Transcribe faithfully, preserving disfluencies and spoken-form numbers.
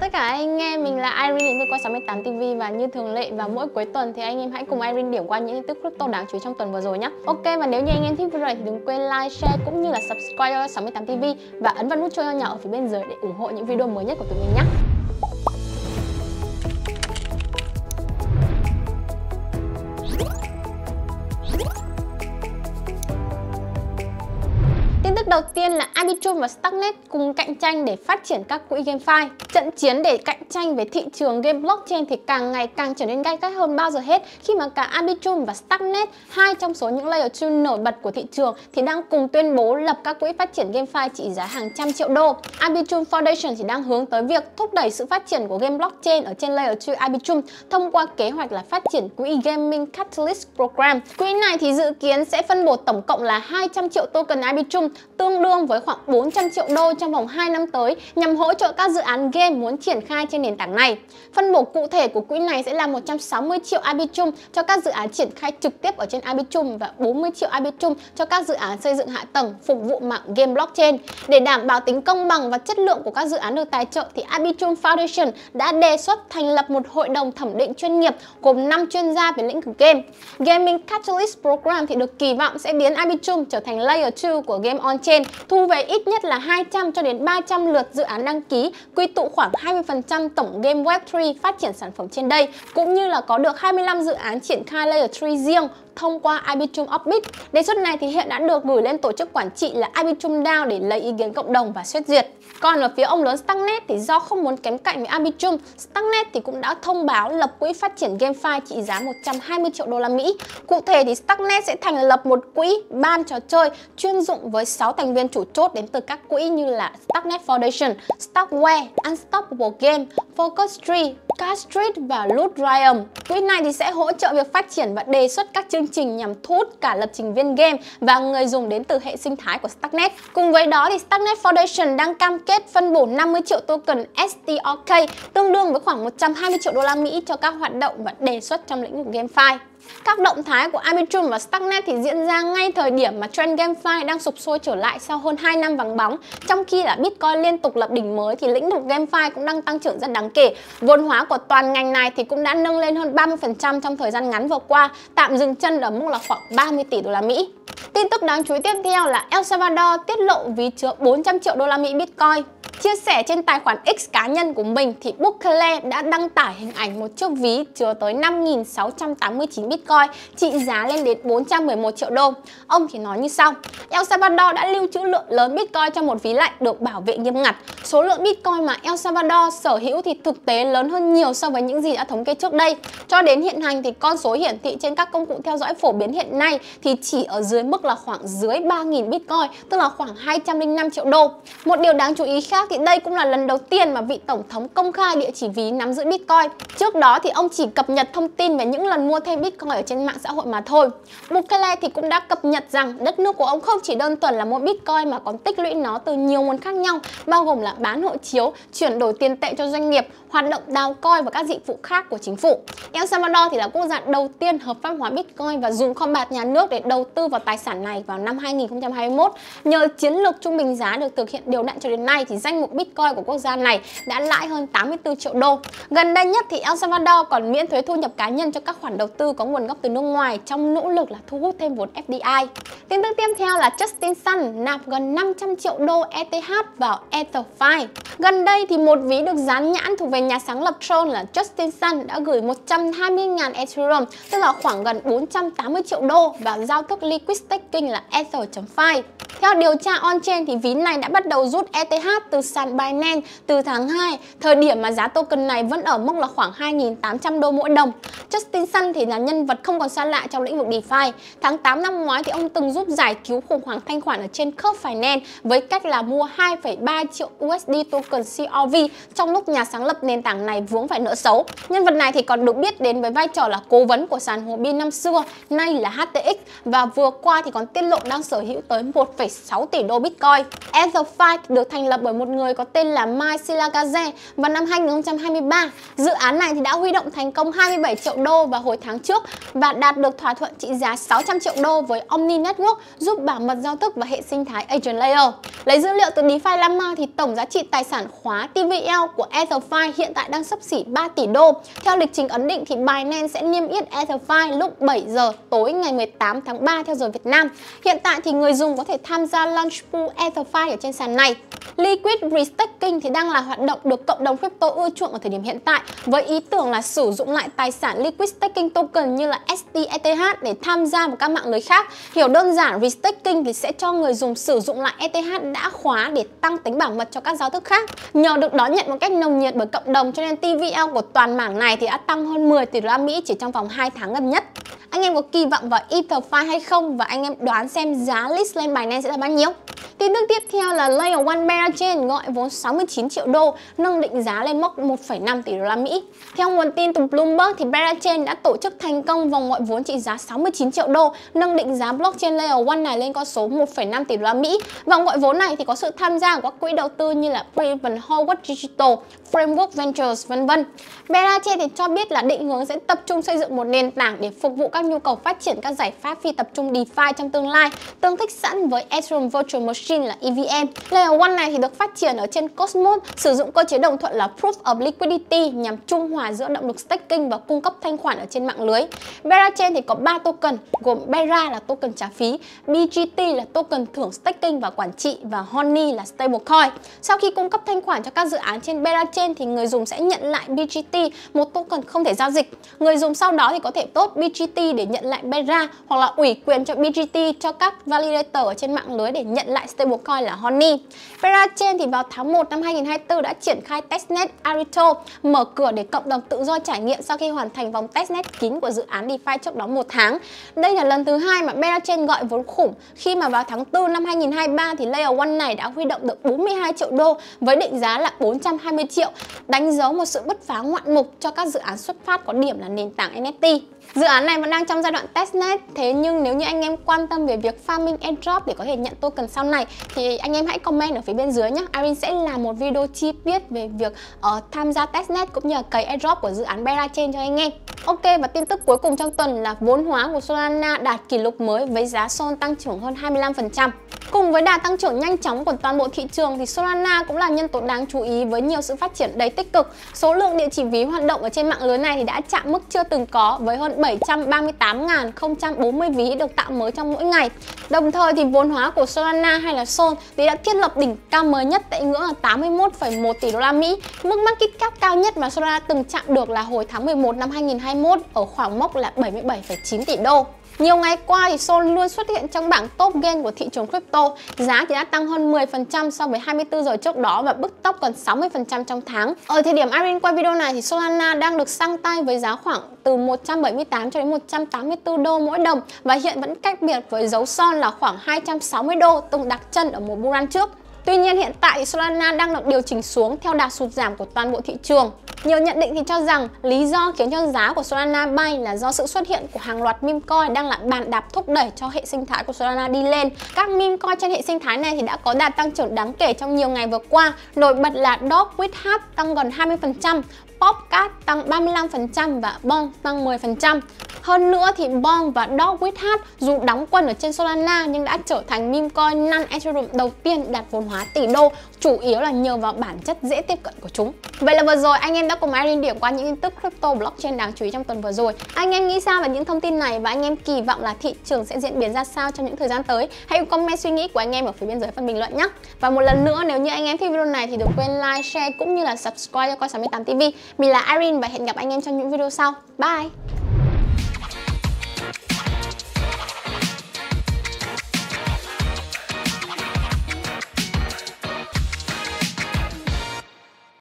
chào tất cả anh em, mình là Irene đến từ Coin sáu tám ti vi và như thường lệ vào mỗi cuối tuần thì anh em hãy cùng Irene điểm qua những tin tức crypto đáng chú ý trong tuần vừa rồi nhé. Ok, và nếu như anh em thích video này thì đừng quên like, share cũng như là subscribe cho Coin sáu tám ti vi và ấn vào nút chuông nhỏ nhỏ ở phía bên dưới để ủng hộ những video mới nhất của tụi mình nhé. Đầu tiên là Arbitrum và Starknet cùng cạnh tranh để phát triển các quỹ GameFi. Trận chiến để cạnh tranh về thị trường game blockchain thì càng ngày càng trở nên gay gắt hơn bao giờ hết, khi mà cả Arbitrum và Starknet, hai trong số những layer two nổi bật của thị trường, thì đang cùng tuyên bố lập các quỹ phát triển GameFi trị giá hàng trăm triệu đô. Arbitrum Foundation thì đang hướng tới việc thúc đẩy sự phát triển của game blockchain ở trên layer two Arbitrum thông qua kế hoạch là phát triển quỹ Gaming Catalyst Program. Quỹ này thì dự kiến sẽ phân bổ tổng cộng là hai trăm triệu token Arbitrum, tương đương với khoảng bốn trăm triệu đô trong vòng hai năm tới, nhằm hỗ trợ các dự án game muốn triển khai trên nền tảng này. Phân bổ cụ thể của quỹ này sẽ là một trăm sáu mươi triệu Arbitrum cho các dự án triển khai trực tiếp ở trên Arbitrum và bốn mươi triệu Arbitrum cho các dự án xây dựng hạ tầng phục vụ mạng game blockchain. Để đảm bảo tính công bằng và chất lượng của các dự án được tài trợ thì Arbitrum Foundation đã đề xuất thành lập một hội đồng thẩm định chuyên nghiệp gồm năm chuyên gia về lĩnh vực game. Gaming Catalyst Program thì được kỳ vọng sẽ biến Arbitrum trở thành layer two của game on trên, thu về ít nhất là hai trăm cho đến ba trăm lượt dự án đăng ký, quy tụ khoảng hai mươi phần trăm tổng game web three phát triển sản phẩm trên đây, cũng như là có được hai mươi lăm dự án triển khai layer three riêng thông qua Arbitrum Optimism. Đề xuất này thì hiện đã được gửi lên tổ chức quản trị là Arbitrum đê a o để lấy ý kiến cộng đồng và xét duyệt. Còn ở phía ông lớn Starknet thì do không muốn kém cạnh với Arbitrum, Starknet thì cũng đã thông báo lập quỹ phát triển GameFi trị giá một trăm hai mươi triệu đô la Mỹ. Cụ thể thì Starknet sẽ thành lập một quỹ ban trò chơi chuyên dụng với sáu thành viên chủ chốt đến từ các quỹ như là Starknet Foundation, Starkware, Unstoppable Game, Focus Tree, Cash Street và Loot Realm. Quỹ này thì sẽ hỗ trợ việc phát triển và đề xuất các chương trình nhằm thu hút cả lập trình viên game và người dùng đến từ hệ sinh thái của Starknet. Cùng với đó thì Starknet Foundation đang cam kết phân bổ năm mươi triệu token S T O K, tương đương với khoảng một trăm hai mươi triệu đô la Mỹ cho các hoạt động và đề xuất trong lĩnh vực GameFi. Các động thái của Arbitrum và Starknet thì diễn ra ngay thời điểm mà trend GameFi đang sụp sôi trở lại sau hơn hai năm vắng bóng. Trong khi là Bitcoin liên tục lập đỉnh mới thì lĩnh vực GameFi cũng đang tăng trưởng rất đáng kể. Vốn hóa của toàn ngành này thì cũng đã nâng lên hơn ba mươi phần trăm trong thời gian ngắn vừa qua, tạm dừng chân ở mức là khoảng ba mươi tỷ đô la Mỹ. Tin tức đáng chú ý tiếp theo là El Salvador tiết lộ ví chứa bốn trăm triệu đô la Mỹ Bitcoin. Chia sẻ trên tài khoản X cá nhân của mình thì Bukele đã đăng tải hình ảnh một chiếc ví chứa tới năm nghìn sáu trăm tám mươi chín Bitcoin trị giá lên đến bốn trăm mười một triệu đô. Ông thì nói như sau: El Salvador đã lưu trữ lượng lớn Bitcoin trong một ví lạnh được bảo vệ nghiêm ngặt. Số lượng Bitcoin mà El Salvador sở hữu thì thực tế lớn hơn nhiều so với những gì đã thống kê trước đây. Cho đến hiện hành thì con số hiển thị trên các công cụ theo dõi phổ biến hiện nay thì chỉ ở dưới mức là khoảng dưới ba nghìn Bitcoin, tức là khoảng hai trăm linh năm triệu đô. Một điều đáng chú ý khác thì đây cũng là lần đầu tiên mà vị tổng thống công khai địa chỉ ví nắm giữ Bitcoin. Trước đó thì ông chỉ cập nhật thông tin về những lần mua thêm Bitcoin ở trên mạng xã hội mà thôi. Bukele thì cũng đã cập nhật rằng đất nước của ông không chỉ đơn thuần là mua Bitcoin mà còn tích lũy nó từ nhiều nguồn khác nhau, bao gồm là bán hộ chiếu, chuyển đổi tiền tệ cho doanh nghiệp, hoạt động đào coin và các dịch vụ khác của chính phủ. El Salvador thì là quốc gia đầu tiên hợp pháp hóa Bitcoin và dùng kho bạc nhà nước để đầu tư vào tài sản này vào năm hai nghìn không trăm hai mươi mốt. Nhờ chiến lược trung bình giá được thực hiện đều đặn cho đến nay thì danh mục Bitcoin của quốc gia này đã lãi hơn tám mươi tư triệu đô. Gần đây nhất thì El Salvador còn miễn thuế thu nhập cá nhân cho các khoản đầu tư có nguồn gốc từ nước ngoài trong nỗ lực là thu hút thêm vốn F D I. Tin tức tiếp theo là Justin Sun nạp gần năm trăm triệu đô E T H vào EtherFi. Gần đây thì một ví được dán nhãn thuộc về nhà sáng lập Tron là Justin Sun đã gửi một trăm hai mươi nghìn Ethereum, tức là khoảng gần bốn trăm tám mươi triệu đô vào giao thức liquid staking là Ether.fi. Theo điều tra on-chain thì ví này đã bắt đầu rút E T H từ sàn Binance từ tháng hai, thời điểm mà giá token này vẫn ở mức là khoảng hai nghìn tám trăm đô mỗi đồng. Justin Sun thì là nhân vật không còn xa lạ trong lĩnh vực DeFi. Tháng tám năm ngoái thì ông từng giúp giải cứu khủng hoảng thanh khoản ở trên Curve Finance với cách là mua hai phẩy ba triệu U S D token C R V trong lúc nhà sáng lập nền tảng này vướng phải nợ xấu. Nhân vật này thì còn được biết đến với vai trò là cố vấn của sàn hồ bi năm xưa, nay là H T X, và vừa qua thì còn tiết lộ đang sở hữu tới một phẩy sáu tỷ đô Bitcoin. EtherFi được thành lập bởi một người người có tên là My Silagaze vào năm hai nghìn không trăm hai mươi ba. Dự án này thì đã huy động thành công hai mươi bảy triệu đô vào hồi tháng trước và đạt được thỏa thuận trị giá sáu trăm triệu đô với Omni Network giúp bảo mật giao thức và hệ sinh thái Agent Layer. Lấy dữ liệu từ DeFi Llama thì tổng giá trị tài sản khóa tê vê lờ của EtherFi hiện tại đang xấp xỉ ba tỷ đô. Theo lịch trình ấn định thì Binance sẽ niêm yết EtherFi lúc bảy giờ tối ngày mười tám tháng ba theo giờ Việt Nam. Hiện tại thì người dùng có thể tham gia launch pool EtherFi ở trên sàn này. Liquid Restaking thì đang là hoạt động được cộng đồng crypto ưa chuộng ở thời điểm hiện tại với ý tưởng là sử dụng lại tài sản Liquid Staking Token như là ét tê, e tê hát để tham gia vào các mạng lưới khác. Hiểu đơn giản, Restaking thì sẽ cho người dùng sử dụng lại e tê hát đã khóa để tăng tính bảo mật cho các giao thức khác. Nhờ được đón nhận một cách nồng nhiệt bởi cộng đồng cho nên tê vê lờ của toàn mảng này thì đã tăng hơn mười tỷ đô la Mỹ chỉ trong vòng hai tháng gần nhất. Anh em có kỳ vọng vào EtherFi hay không và anh em đoán xem giá list lên Binance sẽ là bao nhiêu? Tin tức tiếp theo là Layer một Berachain gọi vốn sáu mươi chín triệu đô, nâng định giá lên mốc một phẩy năm tỷ đô la Mỹ. Theo nguồn tin từ Bloomberg thì Berachain đã tổ chức thành công vòng gọi vốn trị giá sáu mươi chín triệu đô, nâng định giá blockchain Layer một này lên con số một phẩy năm tỷ đô la Mỹ. Vòng gọi vốn này thì có sự tham gia của các quỹ đầu tư như là Brevan Howard Digital, Framework Ventures vân vân. Berachain thì cho biết là định hướng sẽ tập trung xây dựng một nền tảng để phục vụ các nhu cầu phát triển các giải pháp phi tập trung DeFi trong tương lai, tương thích sẵn với Ethereum Virtual Machine là e vê em. Layer một này thì được phát triển ở trên Cosmos, sử dụng cơ chế đồng thuận là Proof of Liquidity nhằm trung hòa giữa động lực staking và cung cấp thanh khoản ở trên mạng lưới. Berachain thì có ba token gồm Bera là token trả phí, bê giê tê là token thưởng staking và quản trị và Honey là stablecoin. Sau khi cung cấp thanh khoản cho các dự án trên Berachain thì người dùng sẽ nhận lại bê giê tê, một token không thể giao dịch. Người dùng sau đó thì có thể post bê giê tê để nhận lại Bera hoặc là ủy quyền cho bê giê tê cho các validator ở trên mạng lưới để nhận lại stablecoin là Honey. Berachain thì vào tháng một năm hai nghìn không trăm hai mươi tư đã triển khai testnet Arito, mở cửa để cộng đồng tự do trải nghiệm sau khi hoàn thành vòng testnet kín của dự án DeFi trước đó một tháng. Đây là lần thứ hai mà Berachain gọi vốn khủng khi mà vào tháng tư năm hai nghìn không trăm hai mươi ba thì Layer một này đã huy động được bốn mươi hai triệu đô với định giá là bốn trăm hai mươi triệu, đánh dấu một sự bứt phá ngoạn mục cho các dự án xuất phát có điểm là nền tảng en ép tê. Dự án này vẫn đang trong giai đoạn testnet, thế nhưng nếu như anh em quan tâm về việc farming airdrop để có thể nhận token sau này thì anh em hãy comment ở phía bên dưới nhé. Irene sẽ làm một video chi tiết về việc uh, tham gia testnet cũng như là cày airdrop của dự án Berachain cho anh em. Ok, và tin tức cuối cùng trong tuần là vốn hóa của Solana đạt kỷ lục mới với giá Sol tăng trưởng hơn hai mươi lăm phần trăm. Cùng với đà tăng trưởng nhanh chóng của toàn bộ thị trường thì Solana cũng là nhân tố đáng chú ý với nhiều sự phát triển đầy tích cực. Số lượng địa chỉ ví hoạt động ở trên mạng lưới này thì đã chạm mức chưa từng có với hơn bảy trăm ba mươi tám nghìn không trăm bốn mươi ví được tạo mới trong mỗi ngày. Đồng thời thì vốn hóa của Solana hay là Sol thì đã thiết lập đỉnh cao mới nhất tại ngưỡng là tám mươi mốt phẩy một tỷ đô la Mỹ. Mức market cap cao nhất mà Solana từng chạm được là hồi tháng mười một năm hai nghìn không trăm hai mươi mốt ở khoảng mốc là bảy mươi bảy phẩy chín tỷ đô. Nhiều ngày qua thì Sol luôn xuất hiện trong bảng top gain của thị trường crypto. Giá thì đã tăng hơn mười phần trăm so với hai mươi tư giờ trước đó và bứt tốc gần sáu mươi phần trăm trong tháng. Ở thời điểm Irene quay video này thì Solana đang được sang tay với giá khoảng từ một trăm bảy mươi tám cho đến một trăm tám mươi tư đô mỗi đồng và hiện vẫn cách biệt với dấu Sol là khoảng hai trăm sáu mươi đô từng đặt chân ở mùa bull run trước. Tuy nhiên hiện tại Solana đang được điều chỉnh xuống theo đà sụt giảm của toàn bộ thị trường. Nhiều nhận định thì cho rằng lý do khiến cho giá của Solana bay là do sự xuất hiện của hàng loạt meme coin đang là bàn đạp thúc đẩy cho hệ sinh thái của Solana đi lên. Các meme coin trên hệ sinh thái này thì đã có đà tăng trưởng đáng kể trong nhiều ngày vừa qua. Nổi bật là Dogwifhat tăng gần hai mươi phần trăm, Popcat tăng ba mươi lăm phần trăm và Bonk tăng mười phần trăm. Hơn nữa thì Bonk và Dogwifhat dù đóng quân ở trên Solana nhưng đã trở thành meme coin non Ethereum đầu tiên đạt vốn hóa tỷ đô, chủ yếu là nhờ vào bản chất dễ tiếp cận của chúng. Vậy là vừa rồi anh em đã cùng Irene điểm qua những tin tức crypto blockchain đáng chú ý trong tuần vừa rồi. Anh em nghĩ sao về những thông tin này và anh em kỳ vọng là thị trường sẽ diễn biến ra sao trong những thời gian tới? Hãy comment suy nghĩ của anh em ở phía bên dưới phần bình luận nhé. Và một lần nữa, nếu như anh em thích video này thì đừng quên like, share cũng như là subscribe cho Coin sáu tám ti vi. Mình là Irene và hẹn gặp anh em trong những video sau. Bye!